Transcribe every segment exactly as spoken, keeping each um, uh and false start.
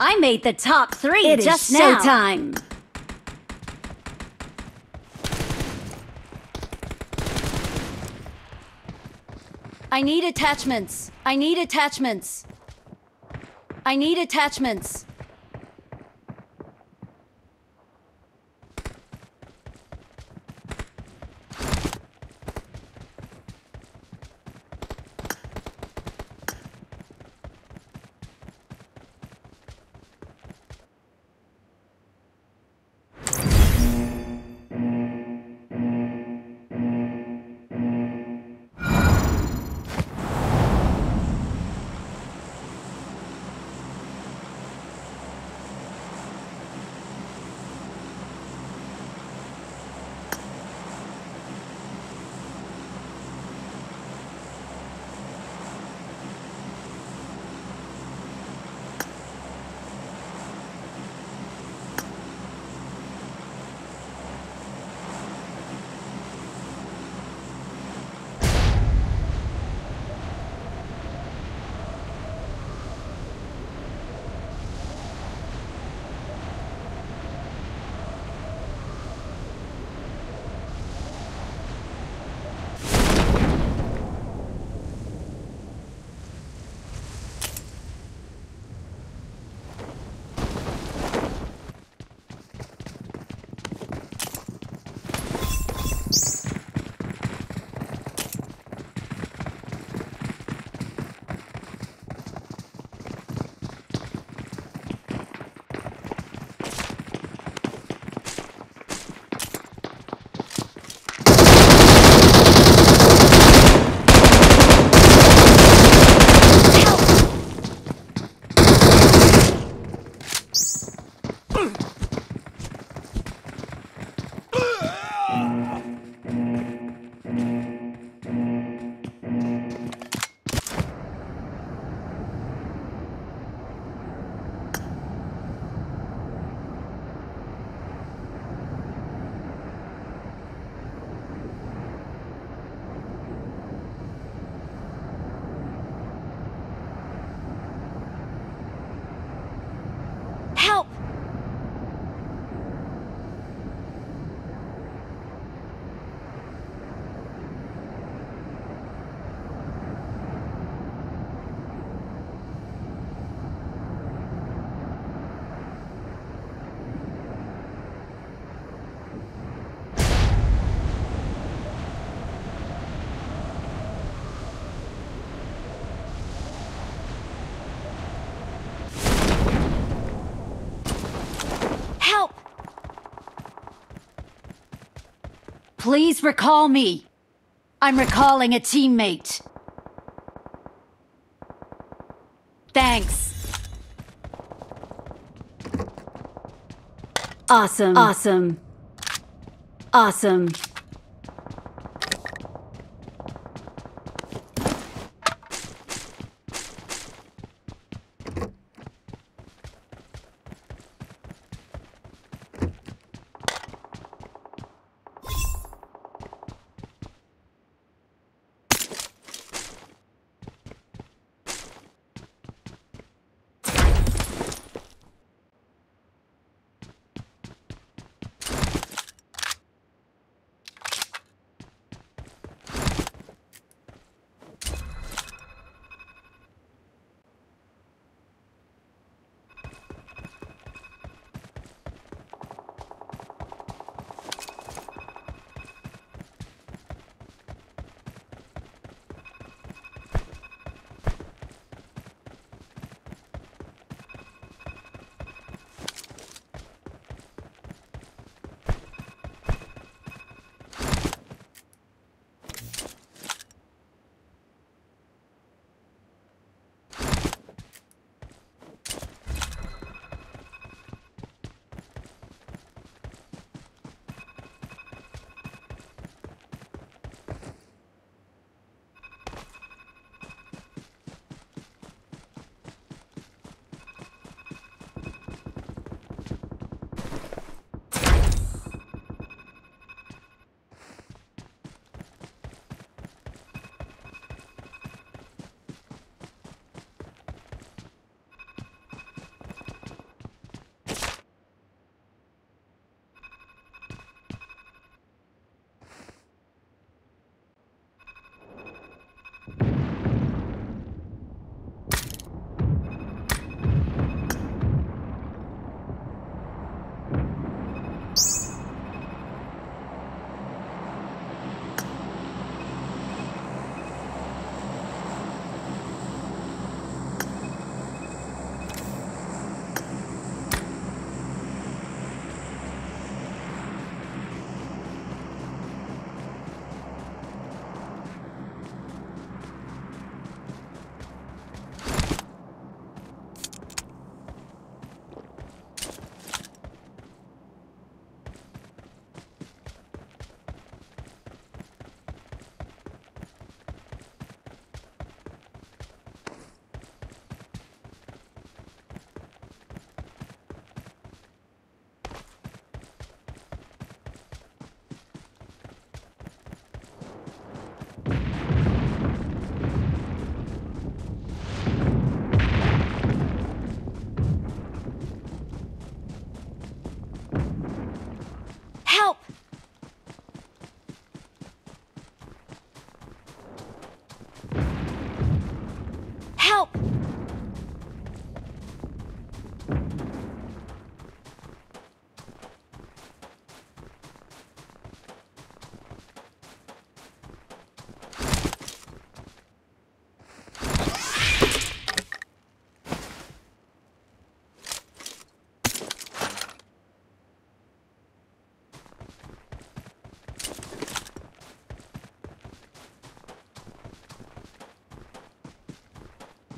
I made the top three it just is now. Showtime. I need attachments. I need attachments. I need attachments. Please recall me. I'm recalling a teammate. Thanks. Awesome. Awesome. Awesome.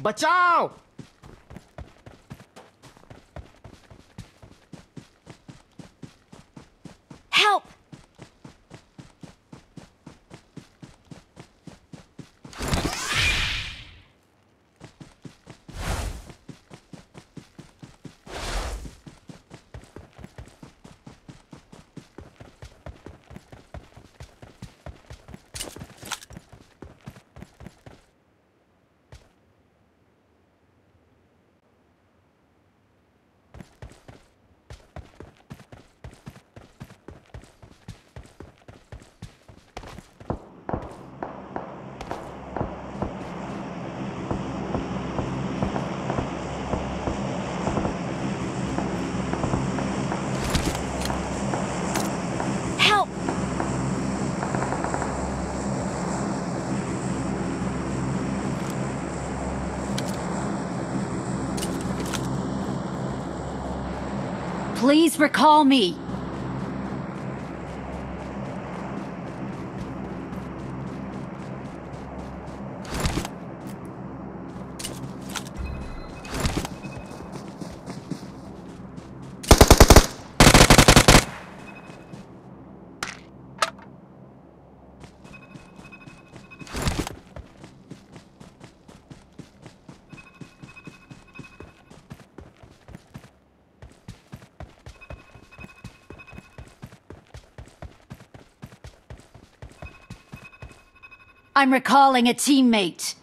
Bachao. Help! Please recall me. I'm recalling a teammate.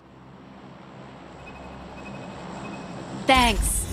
Thanks.